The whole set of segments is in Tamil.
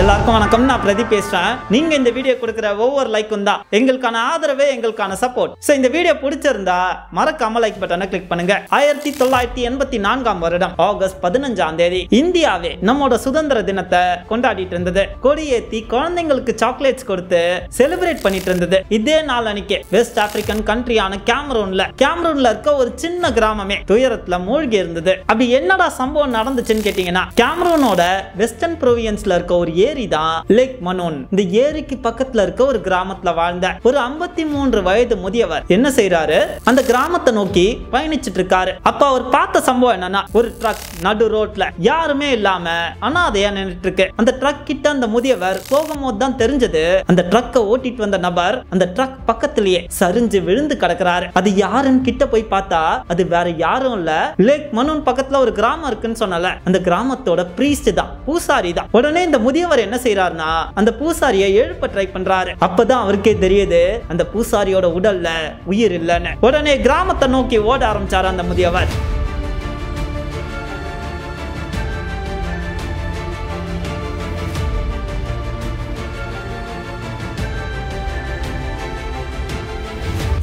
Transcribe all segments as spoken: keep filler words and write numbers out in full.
எல்லாருக்கும் வணக்கம். நான் பிரதீப் பேசுறேன். நீங்க இந்த வீடியோ கொடுக்கிற ஒவ்வொரு லைக்கும் தான் எங்களுக்கான ஆதரவே, எங்களுக்கான சப்போர்ட். சோ இந்த வீடியோ பிடிச்சிருந்தா மறக்காம லைக் பட்டனை கிளிக் பண்ணுங்க. ஆயிரத்தி தொள்ளாயிரத்தி எண்பத்தி நான்காம் வருடம் ஆகஸ்ட் பதினஞ்சாம் தேதி இந்தியாவே நம்மோட சுதந்திர தினத்தை கொண்டாடிட்டு இருந்தது. கொடியேத்தி குழந்தைங்களுக்கு சாக்லேட்ஸ் கொடுத்து செலிப்ரேட் பண்ணிட்டு இருந்தது. இதே நாள் அன்னைக்கு வெஸ்ட் ஆப்பிரிக்கன் கண்ட்ரியான கேமரூன்ல கேமரூன்ல இருக்க ஒரு சின்ன கிராமமே துயரத்துல மூழ்கி இருந்தது. அப்படி என்னடா சம்பவம் நடந்துச்சுன்னு கேட்டீங்கன்னா, கேமரூனோட வெஸ்டர்ன் ப்ரொவின்ஸ்ல இருக்க ஒரு ஏரி தான் லேக் மனோன். இந்த ஏரிக்கு பக்கத்துல இருக்க ஒரு கிராமத்துல வாழ்ந்த ஒரு ஐம்பத்தி மூன்று வயது முதியவர் என்ன செய்யறாரு, அந்த கிராமத்தை நோக்கி பயணிச்சிட்டு இருக்காரு. அப்ப அவர் பார்த்த சம்பவம் என்னன்னா, ஒரு ட்ரக் நடு ரோட்ல யாருமே இல்லாம அனாதையா நின்னுட்டு இருக்கு. அந்த ட்ரக் கிட்ட அந்த முதியவர் போகும்போது தான் தெரிஞ்சது, அந்த ட்ரக்கை ஓட்டிட்டு வந்த நபர் அந்த ட்ரக் பக்கத்திலேயே சரிஞ்சு விழுந்து கிடக்குறாரு. அது யாருன்னு கிட்ட போய் பார்த்தா அது வேற யாரும் இல்ல, லேக் மனோன் பக்கத்துல ஒரு கிராமம் இருக்குன்னு சொன்னல, அந்த கிராமத்தோட பிரீஸ்ட் தான், பூசாரி தான். உடனே இந்த முதியவர் என்ன செய்யறாருன்னா, அந்த பூசாரியை எழுப்ப ட்ரை பண்றாரு. அப்பதான் அவருக்கே தெரியுது அந்த பூசாரியோட உடல்ல உயிர் இல்லைன்னு. உடனே கிராமத்தை நோக்கி ஓட ஆரம்பிச்சாரு அந்த முதியவர்.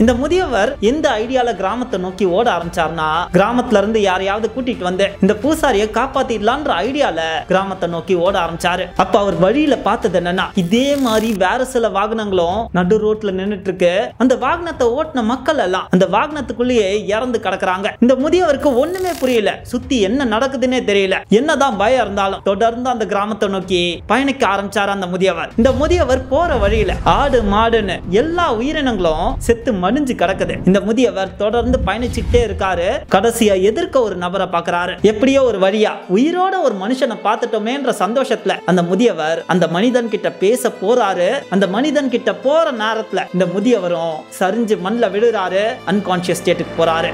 இந்த முதியவர் எந்த ஐடியால கிராமத்தை நோக்கி ஓட ஆரம்பிச்சார்னா, கிராமத்துல இருந்து யாரையாவது கூட்டிட்டு வந்து இந்த பூசாரிய காப்பாத்திடலான்ற ஐடியால கிராமத்தை நோக்கி ஓட ஆரம்பிச்சாரு. அப்ப அவர் வழியில பார்த்தது என்னன்னா, இதே மாதிரி வேற சில வாகனங்களும் நடு ரோட்ல நின்னுட்டு இருக்கு. அந்த வாகனத்தை ஓட்டின மக்கள் எல்லாம் அந்த வாகனத்துக்குள்ளேயே இறந்து கிடக்குறாங்க. இந்த முதியவருக்கு ஒண்ணுமே புரியல, சுத்தி என்ன நடக்குதுன்னே தெரியல. என்னதான் பயம் இருந்தாலும் தொடர்ந்து அந்த கிராமத்தை நோக்கி பயணிக்க ஆரம்பிச்சாரு அந்த முதியவர். இந்த முதியவர் போற வழியில ஆடு மாடுன்னு எல்லா உயிரினங்களும் செத்து அடிஞ்சு கிடக்குது. இந்த முதியவர் தொடர்ந்து பயணிச்சுட்டே இருக்காரு. கடைசியா எதிர்க்க ஒரு நபரை பாக்குறாரு. எப்படியோ ஒரு வழியா உயிரோட ஒரு மனுஷனை பார்த்துட்டோமேன்ற சந்தோஷத்துல அந்த முதியவர் அந்த மனிதன் கிட்ட பேச போறாரு. அந்த மனிதன் கிட்ட போற நேரத்துல இந்த முதியவரும் சரிஞ்சு மண்ல விழுறாரு. அன்கான்சியஸ் ஸ்டேட்டுக்கு போறாரு.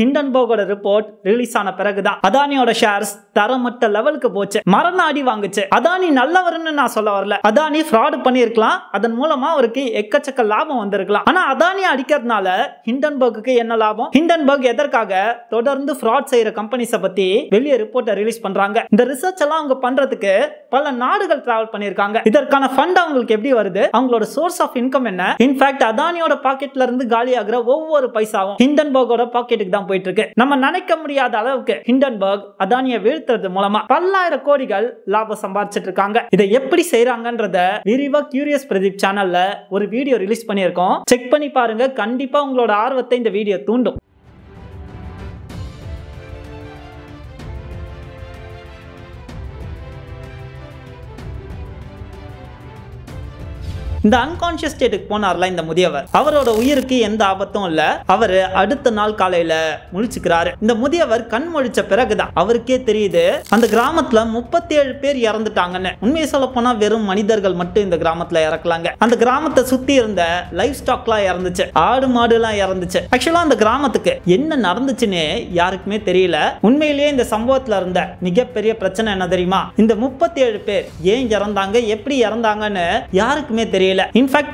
ஹிண்டன்பர்கோட ரிப்போர்ட் ரிலீஸ் ஆன பிறகுதான் அதானியோட ஷேர்ஸ் தரமட்ட லெவலுக்கு போச்சு, மரண அடி வாங்குச்சு. அதானி நல்லவர்னு நான் சொல்ல வரல, அதானி ஃப்ராட் பண்ணியிருக்கலாம், அதன் மூலமா அவருக்கு எக்கச்சக்க லாபம் வந்திருக்கலாம். ஆனா அதானி அடிக்கிறதுனால ஹிண்டன்பர்க்கு என்ன லாபம்? ஹிண்டன்பர்க் எதற்காக தொடர்ந்து ஃப்ராட் செய்யற கம்பெனிஸை பத்தி வெளியே ரிப்போர்ட்டை ரிலீஸ் பண்றாங்க. இந்த ரிசர்ச் எல்லாம் அவங்க பண்றதுக்கு பல நாடுகள் டிராவல் பண்ணியிருக்காங்க. இதற்கான ஃபண்ட் அவங்களுக்கு எப்படி வருது, அவங்களோட சோர்ஸ் ஆஃப் இன்கம் என்ன? இன்ஃபேக்ட் அதானியோட பாக்கெட்ல இருந்து காலி ஆகிற ஒவ்வொரு பைசாவும் ஹிண்டன்பர்கோட பாக்கெட்டுக்கு தான் போயிட்டு இருக்கு. நம்ம நினைக்க முடியாத அளவுக்கு ஹிண்டன்பர்க் அதானியை வீழ்த்துறது மூலமா பல்லாயிரம் கோடிகள் லாபம் சம்பாதிச்சிட்டு இருக்காங்க. இதை எப்படி செய்யறாங்கன்றத விரிவா கியூரியஸ் பிரதீப் சேனல்ல ஒரு வீடியோ ரிலீஸ் பண்ணியிருக்கோம், செக் பண்ணி பாருங்க. கண்டிப்பா உங்களோட ஆர்வத்தை இந்த வீடியோ தூண்டும். இந்த அன்கான்சியஸ் ஸ்டேட்டுக்கு போனார்ல இந்த முதியவர், அவரோட உயிருக்கு எந்த ஆபத்தும் இல்ல. அவர் அடுத்த நாள் காலையில முழிச்சுக்கிறாரு. இந்த முதியவர் கண் முழிச்ச பிறகுதான் அவருக்கே தெரியுது அந்த கிராமத்துல முப்பத்தி ஏழு பேர் இறந்துட்டாங்கன்னு. உண்மையை சொல்ல போனா வெறும் மனிதர்கள் மட்டும் இந்த கிராமத்துல இறக்கலாங்க. அந்த கிராமத்தை சுத்தி இருந்த லைஃப் ஸ்டாக் எல்லாம் இறந்துச்சு, ஆடு மாடு எல்லாம் இறந்துச்சு. ஆக்சுவலா அந்த கிராமத்துக்கு என்ன நடந்துச்சுன்னு யாருக்குமே தெரியல. உண்மையிலேயே இந்த சம்பவத்துல இருந்த மிகப்பெரிய பிரச்சனை என்ன தெரியுமா, இந்த முப்பத்தி ஏழு பேர் ஏன் இறந்தாங்க, எப்படி இறந்தாங்கன்னு யாருக்குமே தெரியல.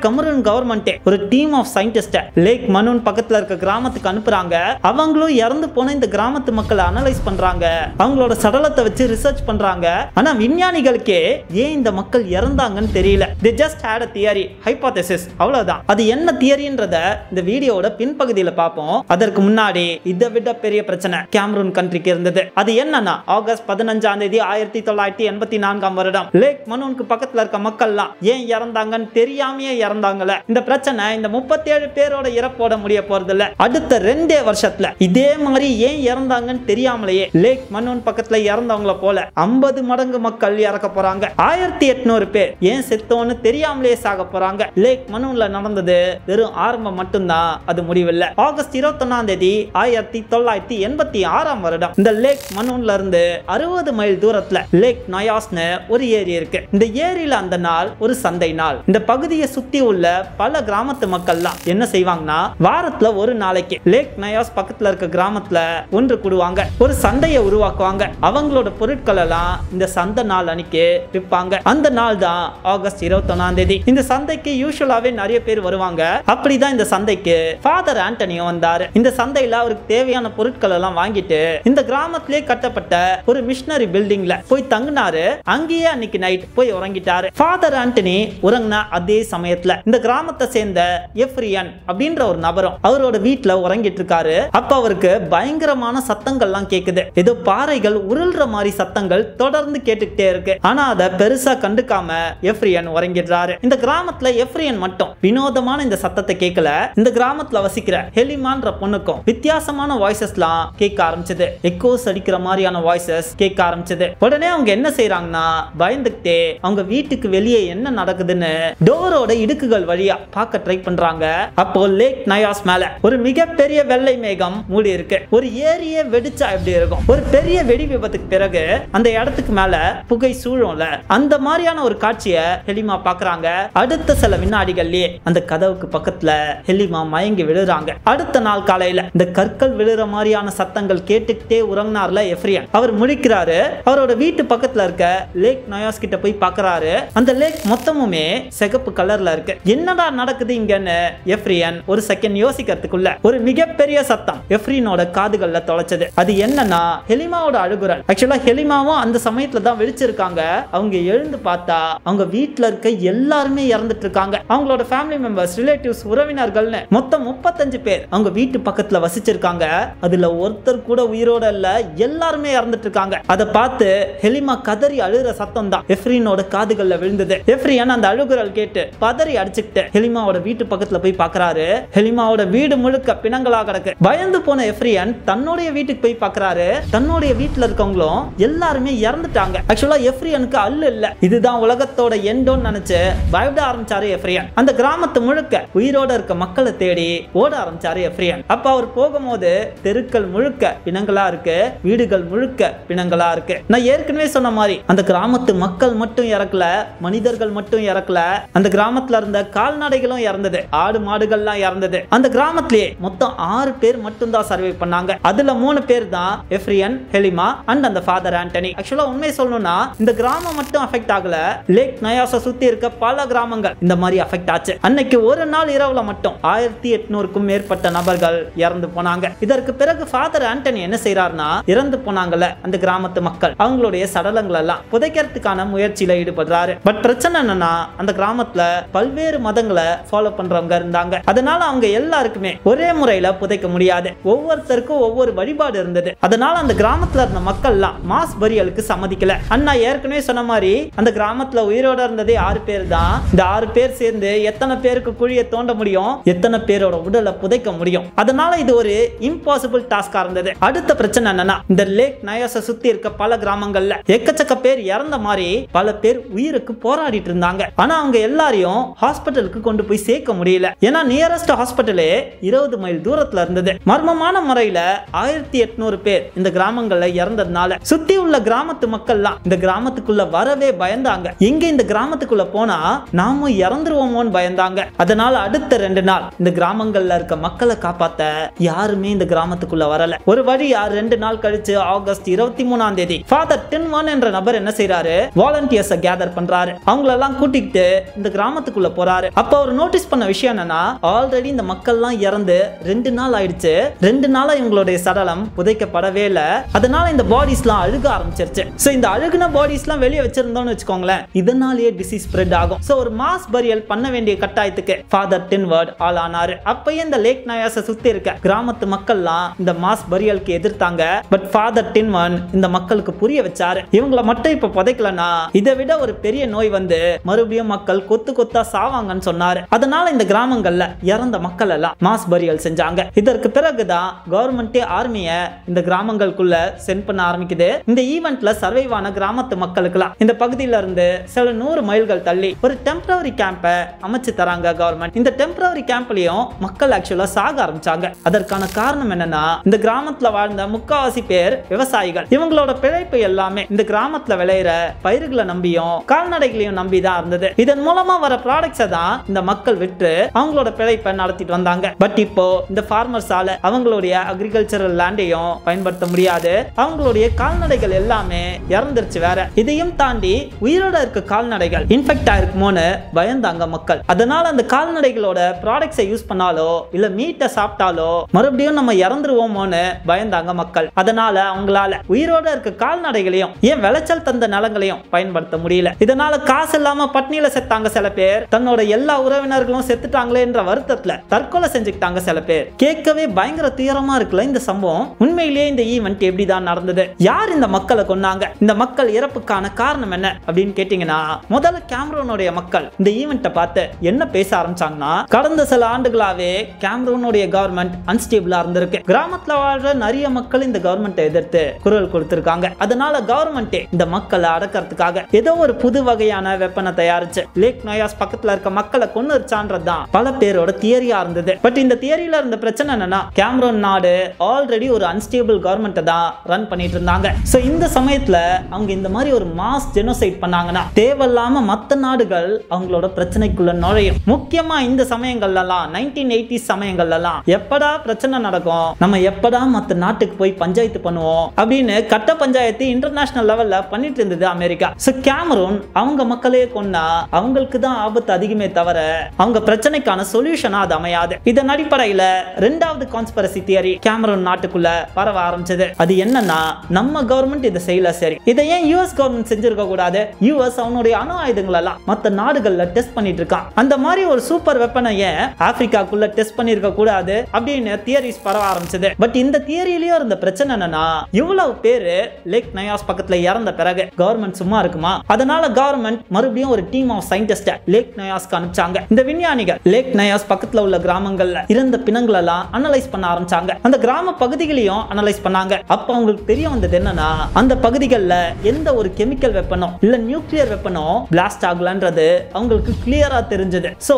கமரூன் கவர்மெண்ட் ஒரு team of scientist lake Monoun பக்கத்துல இருக்க கிராமத்துக்கு அனுப்புறாங்க. அவங்களும் இறந்து போன இந்த கிராமத்து மக்களை அனலைஸ் பண்றாங்க, அவங்களோட சடலத்தை வச்சு ரிசர்ச் பண்றாங்க. ஆனா விஞ்ஞானிகளுக்கே ஏன் இந்த மக்கள் இறந்தாங்கன்னு தெரியல. They just had a theory, hypothesis, அவ்வளவுதான். அது என்ன தியரின்றத இந்த வீடியோட பின்பகுதியில பாப்போம். அதற்கு முன்னாடி இதை விட பெரிய பிரச்சனை கேமரூன் கண்ட்ரிக்கு இருந்தது. அது என்னன்னா, ஆகஸ்ட் பதினஞ்சாம் தேதி ஆயிரத்தி தொள்ளாயிரத்தி எண்பத்தி நான்காம் வருடம் லேக் மனோனுக்கு பக்கத்துல இருக்க மக்கள் எல்லாம் ஏன் இறந்தாங்கன்னு தெரியாமையே இறந்தாங்கள. இந்த பிரச்சனை இந்த முப்பத்தி ஏழு பேரோட இறப்போட முடிய போறதில்ல. அடுத்த ரெண்டே வருஷத்துல இதே மாதிரி ஏன் இறந்தாங்கன்னு தெரியாமலையே லேக் மன்னோன் பக்கத்துல இறந்தவங்கள போல ஐம்பது மடங்கு மக்கள் இறக்க போறாங்க. ஆயிரத்தி எட்நூறு பேர் ஏன் செத்தோன்னு தெரியாமலையே சாக போறாங்க. லேக் மன்னோன்ல நடந்தது வெறும் ஆரம்பம் மட்டும்தான், அது முடிவில்லை. ஆகஸ்ட் இருபத்தி ஒன்னாம் தேதி ஆயிரத்தி தொள்ளாயிரத்தி எண்பத்தி ஆறாம் வருடம் இந்த லேக் மன்னோன்ல இருந்து அறுபது மைல் தூரத்துல லேக் நயாஸ்னு ஒரு ஏரி இருக்கு. இந்த ஏரியில அந்த நாள் ஒரு சந்தை நாள். இந்த பகுதியை சுத்தி உள்ள பல கிராமத்து மக்கள்லாம் என்ன செய்வாங்கன்னா வாரத்துல ஒரு நாளைக்கு லேக் நயாஸ் பக்கத்துல இருக்க கிராமத்துல ஒன்று கூடுவாங்க, ஒரு சந்தையை உருவாக்குவாங்க. அவங்களோட பொருட்கள் எல்லாம் இந்த சந்தை நாள் அன்னைக்கு விற்பாங்க. அந்த நாள் தான் ஆகஸ்ட் இருபத்தி ஒன்னாம் தேதி. இந்த சந்தைக்கு யூஸ்வலாவே நிறைய பேர் வருவாங்க. அப்படிதான் இந்த சந்தைக்கு ஃபாதர் ஆண்டனியும் வந்தாரு. இந்த சந்தையில அவருக்கு தேவையான பொருட்கள் எல்லாம் வாங்கிட்டு இந்த கிராமத்திலே கட்டப்பட்ட ஒரு மிஷனரி பில்டிங்ல போய் தங்கினாரு. அங்கேயே அன்னைக்கு நைட் போய் உறங்கிட்டாரு. ஃபாதர் ஆண்டனி உறங்கின அதே சமயத்துல இந்த கிராமத்தை சேர்ந்த எஃப்ரியன் அப்படின்ற ஒரு நபரும் அவரோட வீட்டுல உறங்கிட்டு இருக்காரு. அப்ப அவருக்கு பயங்கரமான சத்தங்கள்லாம் கேக்குது. ஏதோ பாறைகள் உருள்ற மாதிரி சத்தங்கள் தொடர்ந்து கேட்டுக்கிட்டே இருக்கு. ஆனா அதை பெருசா கண்டுக்காம எஃப்ரியன் உறங்கிடுறாரு. இந்த கிராமத்துல எஃப்ரியன் மட்டும் வினோதமான இந்த சத்தத்தை கேட்கல. இந்த கிராமத்துல வசிக்கிற ஹெலிமான்ற பொண்ணுக்கும் வித்தியாசமான வாய்ஸஸ்லாம் கேட்க ஆரம்பிச்சது. எக்கோஸ் அடிக்கிற மாதிரியான வாய்ஸஸ் கேட்க ஆரம்பிச்சது. உடனே அவங்க என்ன செய்யறாங்கன்னா பயந்துகிட்டே அவங்க வீட்டுக்கு வெளியே என்ன நடக்குதுன்னு டோரோட இடுக்குகள் வழியா பார்க்க ட்ரை பண்றாங்க. அப்போ லேக் நயாஸ் மேல ஒரு மிகப்பெரிய வெள்ளை மேகம் மூடி இருக்கு. ஒரு ஏரியே வெடிச்சா எப்படி இருக்கும்? ஒரு பெரிய வெடி விபத்துக்கு பிறகு அந்த இடத்துக்கு மேல புகை சூழும்ல, அந்த மாதிரியான ஒரு காட்சியை ஹெலிமா பாக்குறாங்க. அடுத்த சில வினாடிகள்லயே அந்த கதவுக்கு பக்கத்துல ஹெலிமா மயங்கி விழுறாங்க. அடுத்த நாள் காலையில இந்த கற்கள் விழுற மாதிரியான சத்தங்கள் கேட்டுக்கிட்டே உறங்கினார்ல எஃப்ரியன், அவர் முடிக்கிறாரு. அவரோட வீட்டு பக்கத்துல இருக்க லேக் நயாஸ் கிட்ட போய் பாக்குறாரு. அந்த லேக் மொத்தமுமே சிகப்பு கலர்ல இருக்கு. என்னடா நடக்குது இங்கன்னு எஃப்ரியன் ஒரு செகண்ட் யோசிக்கிறதுக்குள்ள ஒரு மிகப்பெரிய சத்தம் எஃப்ரியனோட காதுகள்ல தொலைச்சது. அது என்னன்னா ஹெலிமாவோட அழுகுரல். ஆக்சுவலா ஹெலிமாவும் அந்த சமயத்துல தான் விழிச்சிருக்காங்க. அவங்க எழுந்து பார்த்தா அவங்க வீட்டுல இருக்க எல்லாருமே இறந்துட்டு இருக்காங்க. அவங்களோட ஃபேமிலி மெம்பர்ஸ், ரிலேட்டிவ்ஸ், உறவினர்கள்னு மொத்தம் முப்பத்தஞ்சு பேர் அவங்க வீட்டு பக்கத்துல வசிச்சிருக்காங்க. அதுல ஒருத்தர் கூட உயிரோட இல்ல, எல்லாருமே இறந்துட்டு இருக்காங்க. அதை பார்த்து ஹெலிமா கதறி அழுற சத்தம் தான் எஃப்ரியனோட காதுகள்ல விழுந்தது. எஃப்ரியன் அந்த அழுகுரல் கேட்டு பதறி அடிச்சுக்கிட்டு ஹெலிமாவோட வீட்டு பக்கத்துல போய் பாக்குறாரு. ஹெலிமாவோட வீடு முழுக்க பிணங்களா கிடக்கு. பயந்து போன எஃப்ரியன் தன்னுடைய வீட்டுக்கு போய் பாக்குறாரு. தன்னுடைய வீட்டுல இருக்கவங்களும் எல்லாருமே இறந்துட்டாங்க. ஆக்சுவலா எஃப்ரியனுக்கு அல்லு இல்ல, இதுதான் உலகத்தோட எண்டோன்னு நினைச்சு பயப்பட ஆரம்பிச்சாரு எஃப்ரியன். அந்த கிராமத்து முழுக்க உயிரோட இருக்க மக்களை தேடி ஓட ஆரம்பிச்சாரு எஃப்ரியன். அப்ப அவர் போகும்போது தெருக்கள் முழுக்க பிணங்களா இருக்கு, வீடுகள் முழுக்க பிணங்களா இருக்கு. நான் ஏற்கனவே சொன்ன மாதிரி அந்த கிராமத்து மக்கள் மட்டும் இறக்கல, மனிதர்கள் மட்டும் இறக்கல, அந்த கிராமத்துல இருந்த கால்நடைகளும் இறந்தது, ஆடு மாடுகள்லாம் இறந்தது. அந்த கிராமத்திலேயே மொத்தம் ஆறு பேர் மட்டும் தான் சர்வே பண்ணாங்க. அதுல மூணு பேர் தான் எஃப்ரியன், ஹெலிமா அண்ட் அந்த ஃாதர் ஆண்டனி. ஆக்சுவலா உண்மை சொல்லணும்னா இந்த கிராமம் மட்டும் அஃபெக்ட் ஆகல, லேக் நயாஸை சுத்தி இருக்க பல கிராமங்கள் இந்த மாதிரி அஃபெக்ட் ஆச்சு. அன்னைக்கு ஒரு நாள் இரவுல மட்டும் ஆயிரத்தி எட்நூறுக்கும் மேற்பட்ட நபர்கள் இறந்து போனாங்க. இதற்கு பிறகு ஃாதர் ஆண்டனி என்ன செய்யறாருன்னா இறந்து போனாங்கல்ல அந்த கிராமத்து மக்கள் அவங்களுடைய சடலங்கள் எல்லாம் புதைக்கிறதுக்கான முயற்சியில ஈடுபடுறாரு. பட் பிரச்சனை என்னன்னா அந்த கிராமத்துல பல்வேறு மதங்களை ஃபாலோ பண்றவங்க இருந்தாங்க. அதனால அவங்க எல்லாருக்குமே ஒரே முறையில புதைக்க முடியாது. ஒவ்வொருத்தருக்கும் ஒவ்வொரு வழிபாடு இருந்தது. அதனால அந்த கிராமத்துல இருந்த மக்கள்லாம் மாஸ் பரியலுக்கு சம்மதிக்கல. அண்ணா ஏற்கனவே சொன்ன மாதிரி அந்த கிராமத்துல உயிரோட இருந்ததே ஆறு பேர் தான். இந்த ஆறு பேர் சேர்ந்து எத்தனை பேருக்கு குழியை தோண்ட முடியும், எத்தனை பேரோட உடலை புதைக்க முடியும்? அதனால இது ஒரு இம்பாசிபிள் டாஸ்கா இருந்தது. அடுத்த பிரச்சனை என்னன்னா இந்த லேக் நயாஸை சுத்தி இருக்க பல கிராமங்கள்ல எக்கச்சக்க பேர் இறந்த மாதிரி பல பேர் உயிருக்கு போராடிட்டு இருந்தாங்க. ஆனா அவங்க எல்லாரையும் ஹாஸ்பிட்டலுக்கு கொண்டு போய் சேர்க்க முடியல. ஏன்னா நியரஸ்ட் ஹாஸ்பிட்டலே இருபது மைல் தூரத்துல இருந்தது. மர்மமான முறையில ஆயிரத்தி எட்நூறு பேர் இந்த கிராமங்கள்ல இறந்ததுனால சுத்தி உள்ள கிராமத்து மக்கள்லாம் இந்த கிராமத்துக்குள்ள வரவே பயந்தாங்க. எங்க இந்த கிராமத்துக்குள்ள போனா நாம இறந்துருவோமோன்னு பயந்தாங்க. அதனால அடுத்த ரெண்டு நாள் இந்த கிராமங்கள்ல இருக்க மக்களை காப்பாத்த யாருமே இந்த கிராமத்துக்குள்ள வரல. ஒரு வழியா ரெண்டு நாள் கழிச்சு ஆகஸ்ட் இருபத்தி மூணாம் தேதி ஃபாதர் டின்வான் என்ற நபர் என்ன செய்யறாரு, வாலண்டியர்ஸை கேதர் பண்றாரு. அவங்கள எல்லாம் கூட்டிக்கிட்டு இந்த கிராமத்துக்குள்ள போறாரு. அப்ப அவர் நோட்டீஸ் பண்ண விஷயம் என்னன்னா ஆல்ரெடி இந்த மக்கள் எல்லாம் இறந்து ரெண்டு நாள் ஆயிடுச்சு. ரெண்டு நாளா இவங்களுடைய சடலம் புதைக்கப்படவே இல்ல. அதனால இந்த பாடிஸ் எல்லாம் அழுக ஆரம்பிச்சிருச்சு. சோ இந்த அழுகுன பாடிஸ் எல்லாம் வெளியே வச்சிருந்தோம்னு வெச்சுக்கோங்களேன், இதனாலேயே டிசீஸ் ஸ்ப்ரெட் ஆகும். சோ ஒரு மாஸ் பரியல் பண்ண வேண்டிய கட்டாயத்துக்கு ஃபாதர் டின்வர்ட் ஆள் ஆனாரு. அப்பயே இந்த லேக் நயாஸை சுத்தி இருக்க கிராமத்து மக்கள் எல்லாம் இந்த மாஸ் பரியலுக்கு எதிர்த்தாங்க. பட் ஃபாதர் டின்வர்ட் இந்த மக்களுக்கு புரிய வச்சாரு, இவங்களை மட்டும் இப்ப புதைக்கலனா இதை விட ஒரு பெரிய நோய் வந்து மறுபடியும் மக்கள் கொத்து கொத்தா சாவாங்கன்னு சொன்னாரு. அதனால இந்த கிராமங்கள்ல இறந்த மக்கள் எல்லாம் மாஸ் பரியல் செஞ்சாங்க. இதற்கு பிறகுதான் கவர்மெண்ட் ஆர்மிய இந்த கிராமங்களுக்குள்ள சென்ட் பண்ண ஆரம்பிக்குது. இந்த ஈவென்ட்ல சர்வைவ் ஆன கிராமத்து மக்களுக்குலாம் இந்த பகுதியில இருந்து சில நூறு மைல்கள் தள்ளி ஒரு டெம்பரரி கேம்ப அமைச்சு தராங்க கவர்மெண்ட். இந்த டெம்பரரி கேம்ப்லயும் மக்கள் ஆக்சுவலா சாக ஆரம்பிச்சாங்க. அதற்கான காரணம் என்னன்னா, இந்த கிராமத்துல வாழ்ந்த முக்காவாசி பேர் விவசாயிகள். இவங்களோட பிழைப்பு எல்லாமே இந்த கிராமத்துல விளையிற பயிர்களை நம்பியும் கால்நடைகளையும் நம்பி தான் இருந்தது. இதன் மூலமா வர ப்ராடக்ட்ஸை தான் இந்த மக்கள் விற்று அவங்களோட பிழைப்பை நடத்திட்டு வந்தாங்க. பட் இப்போ இந்த ஃபார்மர்ஸால அவங்களுடைய அக்ரிகல்ச்சரல் லேண்டையும் பயன்படுத்த முடியாது. அவங்களுடைய கால்நடைகள் எல்லாமே இறந்துருச்சு. வேற இதையும் தாண்டி உயிரோட இருக்க கால்நடைகள் இன்ஃபெக்ட் ஆயிருக்குமோன்னு பயந்தாங்க மக்கள். அதனால அந்த கால்நடைகளோட ப்ராடக்ட்ஸை யூஸ் பண்ணாலோ இல்ல மீட்டை சாப்பிட்டாலோ மறுபடியும் நம்ம இறந்துருவோமோன்னு பயந்தாங்க மக்கள். அதனால அவங்களால உயிரோட இருக்க கால்நடைகளையும் ஏன் விளைச்சல் தந்த நிலங்களையும் பயன்படுத்த முடியல. இதனால காசு இல்லாம பட்னியில செத்தாங்க சில பேர். தன்னோட எல்லா உறவினர்களும் செத்துட்டாங்களே என்ற வருத்தத்துல தற்கொலை செஞ்சுக்கிட்டாங்க சில பேர். கேட்கவே பயங்கர தீவிரமா இருக்குல்ல இந்த சம்பவம். உண்மையிலேயே இந்த ஈவெண்ட் எப்படிதான் நடந்தது, யார் இந்த மக்களை கொன்னாங்க, இந்த மக்கள் இறப்புக்கான காரணம் என்ன அப்படின்னு கேட்டீங்கன்னா, முதல்ல கேமரோனுடைய மக்கள் இந்த ஈவெண்ட்டை பார்த்து என்ன பேச ஆரம்பிச்சாங்கன்னா, கடந்த சில ஆண்டுகளாவே கேமரூனுடைய கவர்மெண்ட் அன்ஸ்டேபிளா இருந்திருக்கு. கிராமத்துல வாழ்ற நிறைய மக்கள் இந்த கவர்மெண்ட் எதிர்த்து குரல் கொடுத்திருக்காங்க. அதனால கவர்மெண்ட் இந்த மக்களை அடக்கிறதுக்காக ஏதோ ஒரு புது வகையான வெப்பனை தயாரிச்சு லேக் நயாஸ் பக்கத்துல இருக்க மக்களை கொன்னுச்சான்றது தான் பல பேரோட தியரியா இருந்தது. பட் இந்த தியரியில இருந்த பிரச்சனை என்னன்னா, கேமரூன் நாடு ஆல்ரெடி ஒரு அன்ஸ்டேபிள் கவர்மெண்ட் தான் ரன் பண்ணிட்டு இருந்தாங்க. சோ இந்த சமயத்துல அவங்க இந்த மாதிரி ஒரு மாஸ் ஜெனோசைட் பண்ணாங்கன்னா தேவையில்லாம மற்ற நாடுகள் அவங்களோட பிரச்சனைக்குள்ள நுழையும். முக்கியமா இந்த சமயங்கள்ல எல்லாம் நைன்டீன் எய்ட்டி சமயங்கள்ல எல்லாம் எப்படா பிரச்சனை நடக்கும், நம்ம எப்படா மற்ற நாட்டுக்கு போய் பஞ்சாயத்து பண்ணுவோம் அப்படின்னு கட்ட பஞ்சாயத்து இன்டர்நேஷனல் லெவல்ல பண்ணிட்டு இருந்தது அமெரிக்கா. சோ கேமரூன் அவங்க மக்களே கொன்னா அவங்களுக்கு தான் ஆபத்து அதிகமே தவிர அவங்க பிரச்சனைக்கான சொல்யூஷனா அது அமையாது. இதன் அடிப்படையில இரண்டாவது கான்ஸ்பிரசி தியரி கேமரூன் நாட்டுக்குள்ள பரவ ஆரம்பிச்சது. அது என்னன்னா, நம்ம கவர்மெண்ட் இதை செய்யல சரி, இதை ஏன் யூஎஸ் கவர்மெண்ட் செஞ்சிருக்க கூடாது, யூஎஸ் அவனுடைய அணு ஆயுதங்கள் எல்லாம் மற்ற நாடுகள்ல டெஸ்ட் பண்ணிட்டு இருக்கான், அந்த மாதிரி ஒரு சூப்பர் வெப்பனை ஏன் ஆப்பிரிக்காக்குள்ள டெஸ்ட் பண்ணிருக்க கூடாது அப்படின்னு தியரிஸ் பரவ ஆரம்பிச்சது. பட் இந்த தியரியிலயும் இருந்த பிரச்சனை என்னன்னா, இவ்வளவு பேரு லேக் நயாஸ் பக்கத்துல இறந்த பிறகு கவர்மெண்ட் சும்மா இருக்குமா? அதனால கவர்மெண்ட் மறுபடியும் ஒரு டீம் ஆஃப் சயின்டிஸ்ட் லேக் நயாஸ்க்கு அனுப்பிச்சாங்க. இந்த விஞ்ஞானிகள் லேக் நயாஸ் பக்கத்துல உள்ள கிராமங்கள்ல இருந்த பிணங்களை எல்லாம் அனலைஸ் பண்ண ஆரம்பிச்சாங்க. அந்த கிராம பகுதிகளையும் அனலைஸ் பண்ணாங்க. அப்ப அவங்களுக்கு தெரிய வந்தது என்னன்னா, அந்த பகுதிகளில் எந்த ஒரு கெமிக்கல் வெப்பனோ இல்ல நியூக்ளியர் வெப்பனோ பிளாஸ்ட் ஆகலன்றது அவங்களுக்கு கிளியரா தெரிஞ்சது. சோ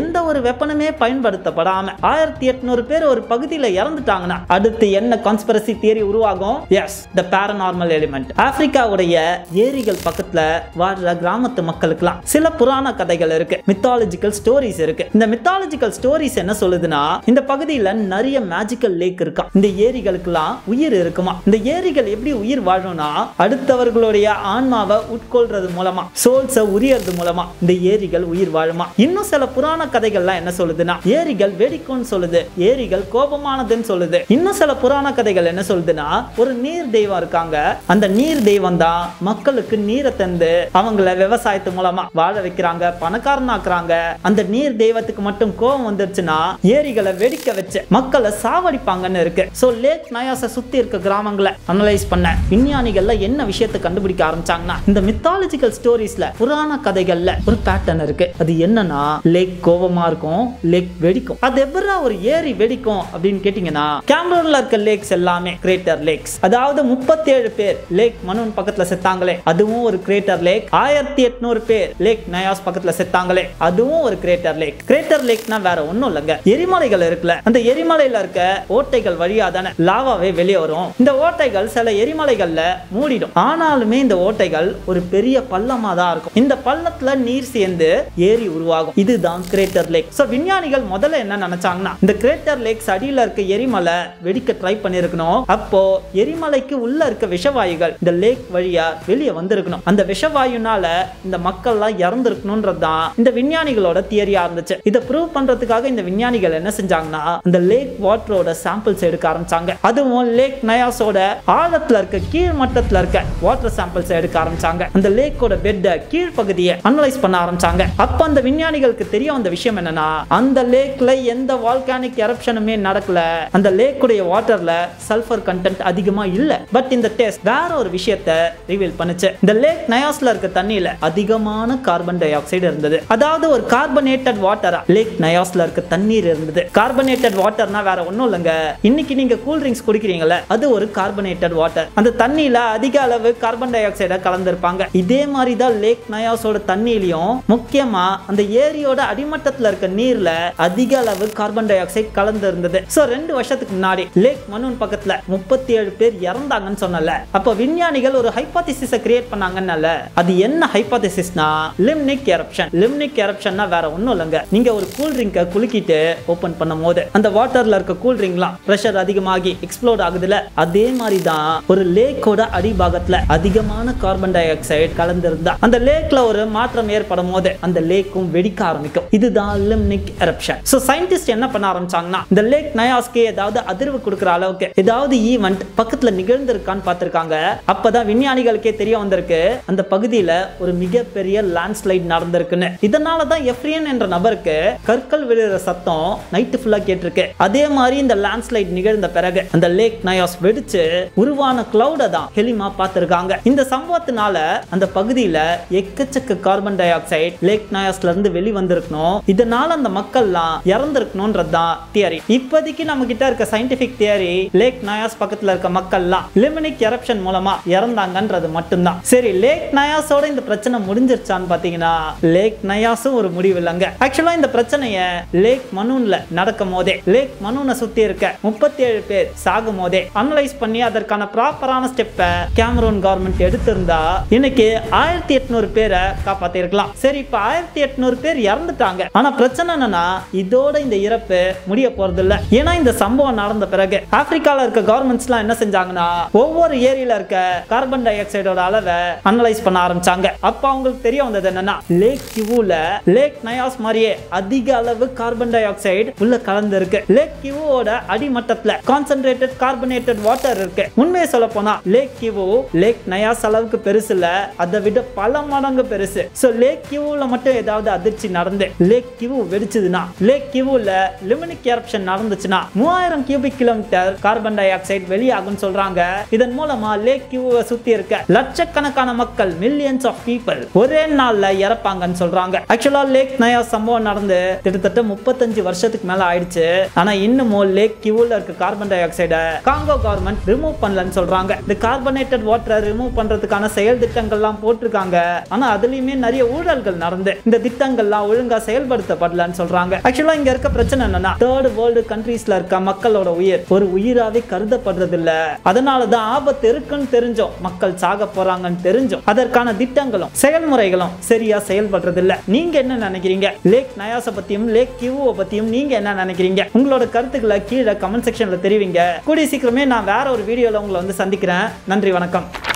எந்த ஒரு வெப்பனமே பயன்படுத்தப்படாம ஆயிரத்தி எட்நூறு பேர் ஒரு பகுதியில இறந்துட்டாங்கன்னா அடுத்து என்ன கான்ஸ்பிரசி தியரி உருவாகும்? Yes, the paranormal element. ஆப்பிரிக்காவுடைய ஏரிகள் பக்கத்துல வாழ்ற கிராமத்து மக்களுக்குலாம் சில புராண கதைகள் இருக்கு, மித்தாலஜிக்கல் ஸ்டோரிஸ் இருக்கு. இந்த மித்தாலஜிக்கல் ஸ்டோரிஸ் என்ன சொல்லுதுன்னா, இந்த பகுதியில நிறைய மேஜிக்கல் லேக் இருக்கா, இந்த ஏரிகளுக்குலாம் உயிர் இருக்குமா, இந்த ஏரிகள் எப்படி உயிர் வாழும்னா அடுத்தவர்களுடைய ஆன்மாவை உட்கொள்றது மூலமா, சோல்ஸை உரியறது மூலமா இந்த ஏரிகள் உயிர் வாழுமா. இன்னும் சில புராண கதைகள்லாம் என்ன சொல்லுதுன்னா, ஏரிகள் வெடிக்கும்னு சொல்லுது, ஏரிகள் கோபமானதுன்னு சொல்லுது. இன்னும் சில புராண கதைகள் என்ன சொல்லுதுன்னா, ஒரு நீர் தெய்வம் இருக்காங்க, அந்த நீர் தெய்வம் தான் மக்களுக்கு நீரை தந்து அவங்கள விவசாயத்து மூலமா வாழ வைக்கிறாங்க, பணக்காரனாக்குறாங்க. அந்த நீர் தெய்வத்துக்கு மட்டும் கோபம் வந்துருச்சுன்னா ஏரிகளை வெடிக்க வச்சு மக்களை சாவடிப்பாங்கன்னு இருக்கு. சோ லேக் நயாஸை சுத்தி இருக்க கிராமங்களை அனலைஸ் பண்ண விஞ்ஞானிகள்ல என்ன விஷயத்தை கண்டுபிடிக்க ஆரம்பிச்சாங்கன்னா, இந்த மித்தாலஜிக்கல் ஸ்டோரிஸ்ல புராண கதைகள்ல ஒரு பேட்டர்ன் இருக்கு. அது என்னன்னா, லேக் கோபமா இருக்கும், லேக் வெடிக்கும். அது எப்பறா ஒரு ஏரி வெடிக்கும் அப்படின்னு கேட்டீங்கன்னா, கேமரூன்ல இருக்க லேக்ஸ் எல்லாமே கிரேட்டர் லேக்ஸ். அதாவது முப்பத்தி ஏழு பேர் லேக் மனூன் பக்கத்துல செத்தாங்களே அதுவும் ஒரு கிரேட்டர் லேக். ஆயிரத்தி எட்நூறு பேர் லேக் நயாஸ் பக்கத்துல செத்தாங்களே அதுவும் ஒரு கிரேட்டர் லேக். கிரேட்டர் லேக்னா வேற ஒண்ணும் இல்லங்க, எரிமலைகள் இருக்குல்ல, அந்த எரிமலையில இருக்க ஓட்டைகள் வழியா தானே லாவாவே வெளியே வரும். இந்த ஓட்டைகள் சில எரிமலைகள்ல மூடிடும், ஆனாலுமே இந்த ஓட்டைகள் ஒரு பெரிய பள்ளமா தான் இருக்கும். இந்த பள்ளத்துல நீர் சேர்ந்து ஏரி உருவாகும். இதுதான் கிரேட்டர் லேக். சோ விஞ்ஞானிகள் முதல்ல என்ன நினைச்சாங்கன்னா, இந்த கிரேட்டர் லேக்ஸ் அடியில இருக்க எரிமலை வெடிக்க ட்ரை பண்ணிருக்கணும். அப்போ எரிமலைக்கு உள்ள இருக்க விஷவாயுகள் இந்த லேக் வழியா வெளியே வந்திருக்கணும், அந்த விஷவாயுனால இந்த மக்கள் எல்லாம் இறந்துருக்கணும்ன்றதுதான் இந்த விஞ்ஞானிகளோட தியரியா இருந்துச்சு. இதை ப்ரூவ் பண்றதுக்காக இந்த விஞ்ஞானிகள் என்ன செஞ்சாங்கன்னா, இந்த லேக் வாட்டரோட சாம்பிள்ஸ் எடுக்க ஆரம்பிச்சாங்க. அதுவும் லேக் நயாஸோட ஆழத்துல இருக்க கீழ் மட்டத்துல இருக்க வாட்டர் சாம்பிள்ஸ் எடுக்க ஆரம்பிச்சாங்க. அந்த லேக்கோட பெட்டை கீழ்பகுதியை அனலைஸ் பண்ண ஆரம்பிச்சாங்க. அப்ப அந்த விஞ்ஞானிகளுக்கு தெரிய வந்த விஷயம் என்னன்னா, அந்த லேக்ல எந்த வால்கானிக் எரப்ஷனுமே நடக்கல, அந்த லேக் உடைய வாட்டர்ல சல்ஃபர் கண்டென்ட் அதிகமா இல்ல. பட் இந்த டெஸ்ட் வேற ஒரு விஷயத்தை ரிவீல் பண்ணுச்சு, இந்த லேக் நயாஸ்ல இருக்க தண்ணியில அதிகமான கார்பன் டை dioxide இருந்தது. அதாவது ஒரு carbonated water Lake Nyosல இருக்க தண்ணீர் இருந்தது. Carbonated waterனா வேற ஒண்ணும் இல்லங்க. இன்னைக்கு நீங்க cool drinks குடிக்கிறீங்கல அது ஒரு carbonated water. அந்த தண்ணியில அதிக அளவு carbon dioxide கலந்திருப்பாங்க. இதே மாதிரி தான் Lake Nyosோட தண்ணியிலயும் முக்கியமா அந்த ஏரியோட அடிமட்டத்துல இருக்க நீர்ல அதிக அளவு carbon dioxide கலந்திருந்தது. சோ ரெண்டு வருஷத்துக்கு முன்னாடி Lake Manon பக்கத்துல முப்பத்தி ஏழு பேர் இறந்தாங்கன்னு சொன்னல. அப்ப விஞ்ஞானிகள் ஒரு ஹைபோதேசிஸ கிரியேட் பண்ணாங்கன்னால அது என்ன ஹைபோதேசிஸ்னா லிம்னிக் எரப்ஷன். லிம்னிக் எரப்ஷன்னா வேற ஒண்ணும் இல்லங்க. நீங்க ஒரு கூல் ட்ரிங்கை குலுக்கிட்டு ஓபன் பண்ணும்போது அந்த வாட்டர்ல இருக்க கூல் ட்ரிங்க்லாம் பிரஷர் அதிகமாகி எக்ஸ்ப்ளோட் ஆகுதுல அதே மாதிரி தான் ஒரு லேக்கோட அடிபாகத்துல அதிகமான கார்பன் டை ஆக்சைடு கலந்திருந்தா அந்த லேக்ல ஒரு மாற்றம் ஏற்படும்போது அந்த லேக்கும் வெடிக்க ஆரம்பிக்கும். இதுதான் லிம்னிக் எரப்ஷன். சோ சயின்டிஸ்ட் என்ன பண்ண ஆரம்பிச்சாங்கன்னா இந்த லேக் நயாஸ்கே ஏதாவது அதிர்வு கொடுக்கிற அளவுக்கு ஏதாவது ஈவென்ட் பக்கத்துல நிகழ்ந்திருக்கான்னு பார்த்திருக்காங்க. அப்பதான் விஞ்ஞானிகளுக்கே தெரிய வந்திருக்கு அந்த பகுதியில ஒரு மிகப்பெரிய லேண்ட்ஸ்லைட் நடந்திருக்குன்னு. இதனால தான் எஃப்ரியன் என்ற நபருக்கு கற்கள் விழுற சத்தம் நைட் ஃபுல்லா கேட்டிருக்கு. அதே மாதிரி இந்த லேண்ட்ஸ்லைட் நிகழ்ந்த பிறகு அந்த லேக் நயாஸ் வெடிச்சு உருவான கிளவுட தான் ஹெலிமா பார்த்திருக்காங்க. இந்த சம்பவத்தினால அந்த பகுதியில எக்கச்சக்க கார்பன் டை ஆக்சைடு லேக் நயாஸ்ல இருந்து வெளி வந்திருக்கணும். இதனால அந்த மக்கள்லாம் இறந்திருக்கணும்ன்றது தான் தியரி. இப்போதைக்கு நம்ம கிட்ட இருக்க சயின்டிபிக் தியரி லேக் நயாஸ் பக்கத்துல இருக்க மக்கள்லாம் லிமினிக் எரப்ஷன் மூலமா இறந்தாங்கன்றது மட்டும்தான். சரி, லேக் நயாஸோட இந்த பிரச்சனை முடிஞ்சிருச்சான்னு பாத்தீங்கன்னா லேக் நயாஸும் ஒரு முடிவு இல்லங்க. ஆக்சுவலா இந்த பிரச்சனைய லேக் மனூன்ல நடக்கும் போதே லேக் மனூனை சுத்தி இருக்க முப்பத்தி ஏழு பேர் சாகும் போதே அனலைஸ் பண்ணி அதற்கான ப்ராப்பரான ஸ்டெப்பை கேமரூன் கவர்மெண்ட் எடுத்திருந்தா இன்னைக்கு ஆயிரத்தி எட்நூறு பேரை காப்பாத்தி இருக்கலாம். சரி, இப்ப ஆயிரத்தி எட்நூறு பேர் இறந்துட்டாங்க. ஆனா பிரச்சனை என்னன்னா இதோட இந்த இறப்பு முடிய போறது இல்ல. ஏன்னா இந்த சம்பவம் நடந்த பிறகு ஆப்பிரிக்கால இருக்க கவர்மெண்ட்ஸ் எல்லாம் என்ன செஞ்சாங்கன்னா ஒவ்வொரு ஏரியில இருக்க கார்பன் டை ஆக்சைடோட அளவை அனலைஸ் பண்ண ஆரம்பிச்சாங்க. அப்ப அவங்களுக்கு தெரிய வந்தது என்னன்னா லேக் கிவுல லேக் நயாஸ் மாதிரியே அதிக அளவு கார்பன் டை ஆக்சைடு உள்ள கலந்து இருக்கு. லேக் கிவோட அடிமட்டத்துல கான்சென்ட்ரேட்டட் கார்பனேட்டட் வாட்டர் இருக்கு. உண்மையை சொல்ல போனா லேக் கிவோ லேக் நயாஸ் அளவுக்கு பெருசு இல்ல, அதை விட பல மடங்கு பெருசு. சோ லேக் கிவுல மட்டும் ஏதாவது அதிர்ச்சி நடந்து லேக் கிவு வெடிச்சதுன்னா லேக் கிவுல லிமினிக் எரப்ஷன் நடந்துச்சுன்னா மூவாயிரம் cubic kilometre carbon dioxide வெளியாகும் சொல்றாங்க. இதன் மூலமா லேக் கிவுவை சுத்தி இருக்க லட்சக்கணக்கான மக்கள் மில்லியன்ஸ் ஆஃப் பீப்பிள் ஒரே நாள்ல இறப்பாங்கன்னு சொல்றாங்க. ஆக்சுவலா லேக் நயாஸ் சம்பவம் நடந்து கிட்டத்தட்ட முப்பத்தஞ்சு வருஷத்துக்கு மேல ஆயிடுச்சு. ஆனா இன்னமும் லேக் கிவுல இருக்க கார்பன் டை ஆக்சைடை காங்கோ கவர்மெண்ட் ரிமூவ் பண்ணலன்னு சொல்றாங்க. இந்த கார்பனேட்டட் வாட்டரை ரிமூவ் பண்றதுக்கான செயல் திட்டங்கள்லாம் போட்டிருக்காங்க. ஆனா அதுலயுமே நிறைய ஊழல்கள் நடந்து இந்த திட்டங்கள்லாம் ஒழுங்கா செயல்படுத்தப்படலன்னு சொல்றாங்க. ஆக்சுவலா இங்க இருக்க பிரச்சனை என்னன்னா தேர்ட் வேர்ல்டு கண்ட்ரீஸ்ல இருக்க மக்களோட உயிர் ஒரு உயிராவே கருதப்படுறது இல்ல. அதனாலதான் ஆபத்து இருக்குன்னு தெரிஞ்சோம், மக்கள் சாக போறாங்கன்னு தெரிஞ்சோம், அதற்கான திட்டங்களும் செயல்முறைகளும் சரியா செயல்படுறது இல்ல. நீங்க என்ன நினைக்கிறீங்க? லேக் நயாஸை பத்தியும் லேக் கியூவை பத்தியும் நீங்க என்ன நினைக்கிறீங்க? உங்களோட கருத்துக்களை கீழே கமெண்ட் செக்ஷன்ல தெரிவிங்க. கூடிய சீக்கிரமே நான் வேற ஒரு வீடியோல உங்களை வந்து சந்திக்கிறேன். நன்றி, வணக்கம்.